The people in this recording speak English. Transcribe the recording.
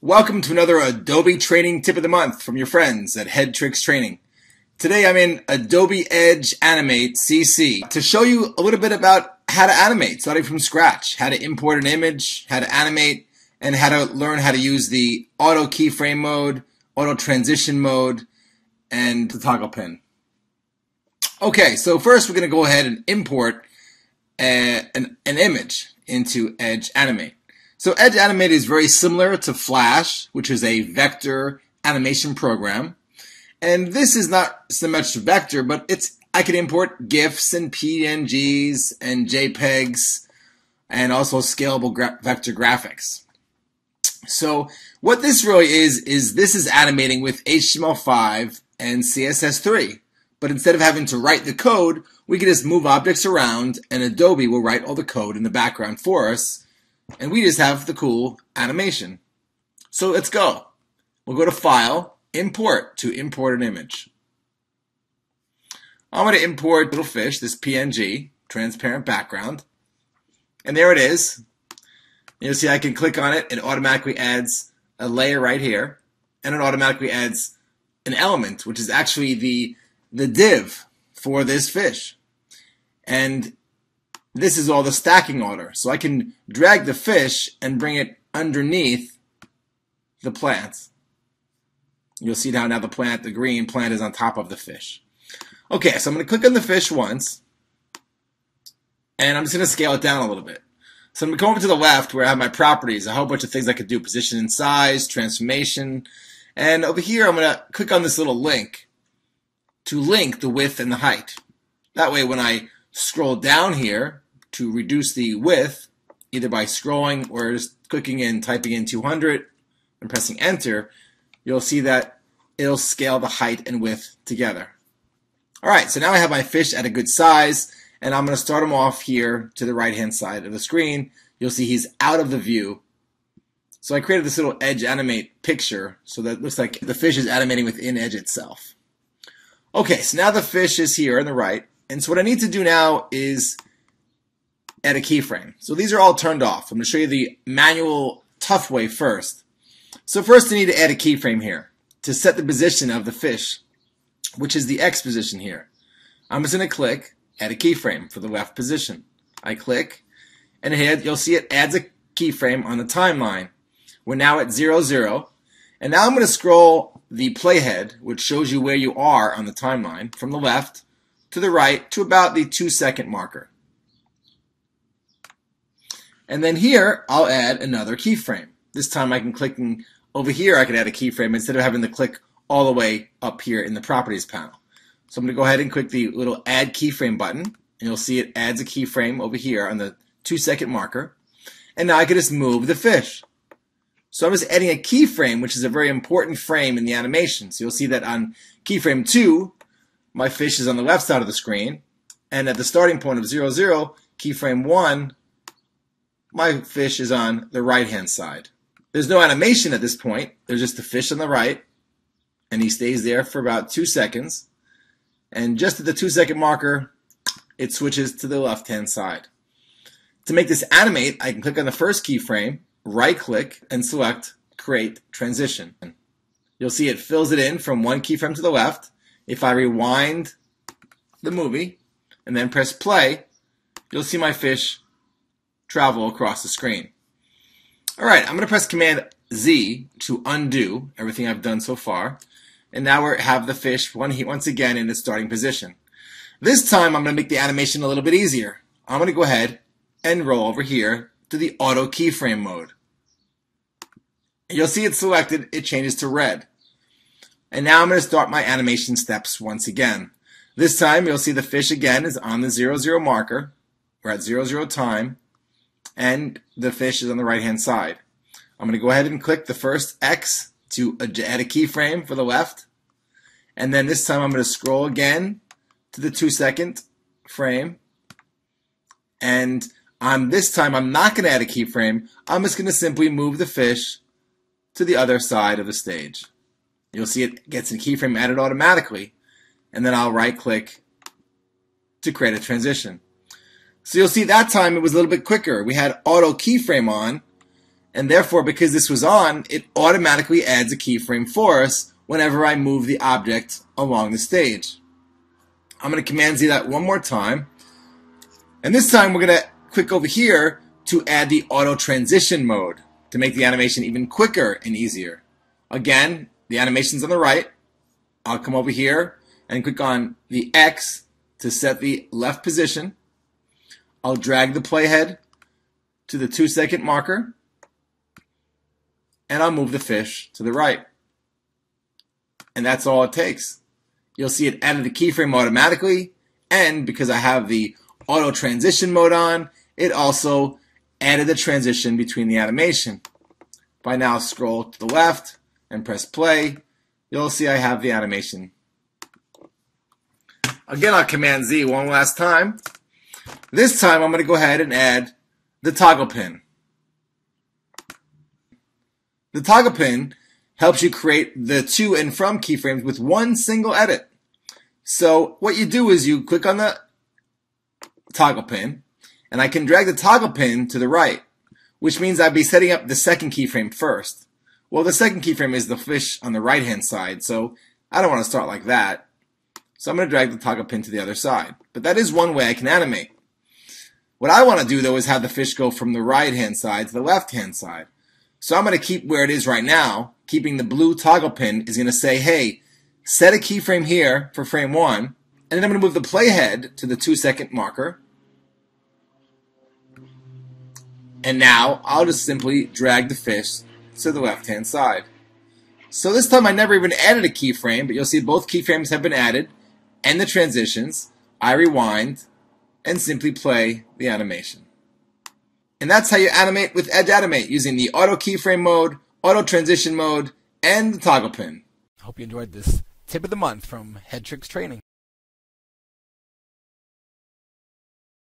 Welcome to another Adobe Training Tip of the Month from your friends at Head Tricks Training. Today I'm in Adobe Edge Animate CC to show you a little bit about how to animate, starting from scratch, how to import an image, how to animate, and how to learn how to use the Auto-Keyframe mode, Auto-Transition mode, and the Toggle Pin. Okay, so first we're going to go ahead and import an image into Edge Animate. So Edge Animate is very similar to Flash, which is a vector animation program. And this is not so much vector, but I can import GIFs and PNGs and JPEGs and also scalable vector graphics. So what this really is this is animating with HTML5 and CSS3. But instead of having to write the code, we can just move objects around and Adobe will write all the code in the background for us. And we just have the cool animation. So let's go. We'll go to File, Import to import an image. I'm going to import Little Fish, this PNG, transparent background. And there it is. You'll see I can click on it and automatically adds a layer right here. And it automatically adds an element, which is actually the div for this fish. And this is all the stacking order. So I can drag the fish and bring it underneath the plants. You'll see how now the green plant is on top of the fish. Okay, so I'm going to click on the fish once. And I'm just going to scale it down a little bit. So I'm going to go over to the left where I have my properties, a whole bunch of things I could do, position and size, transformation. And over here I'm going to click on this little link to link the width and the height. That way when I scroll down here to reduce the width, either by scrolling or just clicking in, typing in 200 and pressing enter, you'll see that it'll scale the height and width together. Alright, so now I have my fish at a good size, and I'm going to start him off here to the right hand side of the screen. You'll see he's out of the view. So I created this little Edge Animate picture so that it looks like the fish is animating within Edge itself. Okay, so now the fish is here on the right, and so what I need to do now is add a keyframe. So these are all turned off. I'm going to show you the manual tough way first. So first I need to add a keyframe here to set the position of the fish, which is the X position here. I'm just going to click Add a Keyframe for the left position. I click, and here you'll see it adds a keyframe on the timeline. We're now at 0, 0, and now I'm going to scroll the playhead, which shows you where you are on the timeline, from the left to the right to about the 2-second marker. And then here I'll add another keyframe. This time I can click over here, I can add a keyframe instead of having to click all the way up here in the properties panel. So I'm going to go ahead and click the little add keyframe button, and you'll see it adds a keyframe over here on the 2-second marker. And now I can just move the fish. So I'm just adding a keyframe, which is a very important frame in the animation. So you'll see that on keyframe 2, my fish is on the left side of the screen, and at the starting point of 0, 0, keyframe 1, my fish is on the right hand side. There's no animation at this point, there's just the fish on the right, and he stays there for about 2 seconds, and just at the 2-second marker it switches to the left hand side. To make this animate, I can click on the first keyframe, right click, and select Create Transition. You'll see it fills it in from one keyframe to the left. If I rewind the movie and then press play, you'll see my fish travel across the screen. Alright, I'm going to press Command Z to undo everything I've done so far. And now we have the fish once again in its starting position. This time I'm going to make the animation a little bit easier. I'm going to go ahead and roll over here to the Auto Keyframe mode. You'll see it's selected, it changes to red. And now I'm going to start my animation steps once again. This time you'll see the fish again is on the 0, 0 marker. We're at 0, 0 time. And the fish is on the right hand side. I'm going to go ahead and click the first X to add a keyframe for the left. And then this time I'm going to scroll again to the 2-second frame. And on this time I'm not going to add a keyframe. I'm just going to simply move the fish to the other side of the stage. You'll see it gets a keyframe added automatically, and then I'll right click to create a transition. So you'll see that time it was a little bit quicker. We had Auto Keyframe on, And therefore, because this was on, it automatically adds a keyframe for us whenever I move the object along the stage. I'm going to Command Z that one more time. And this time we're going to click over here to add the Auto-Transition mode to make the animation even quicker and easier. Again, the animation's on the right. I'll come over here and click on the X to set the left position. I'll drag the playhead to the 2-second marker, and I'll move the fish to the right. And that's all it takes. You'll see it added the keyframe automatically, and because I have the Auto-Transition mode on, it also added the transition between the animation. If I now scroll to the left and press play, you'll see I have the animation. Again, I'll Command Z one last time. This time I'm going to go ahead and add the toggle pin. The toggle pin helps you create the to and from keyframes with one single edit. So what you do is you click on the toggle pin, and I can drag the toggle pin to the right, which means I'd be setting up the second keyframe first. Well, the second keyframe is the fish on the right hand side, so I don't want to start like that. So I'm going to drag the toggle pin to the other side. But that is one way I can animate. What I want to do, though, is have the fish go from the right hand side to the left hand side. So I'm going to keep where it is right now. Keeping the blue toggle pin is going to say, hey, set a keyframe here for frame 1, and then I'm going to move the playhead to the 2-second marker. And now I'll just simply drag the fish to the left hand side. So this time I never even added a keyframe, but you'll see both keyframes have been added and the transitions. I rewind and simply play the animation. And that's how you animate with Edge Animate using the Auto-Keyframe mode, Auto-Transition mode, and the toggle pin. Hope you enjoyed this tip of the month from Head Tricks Training.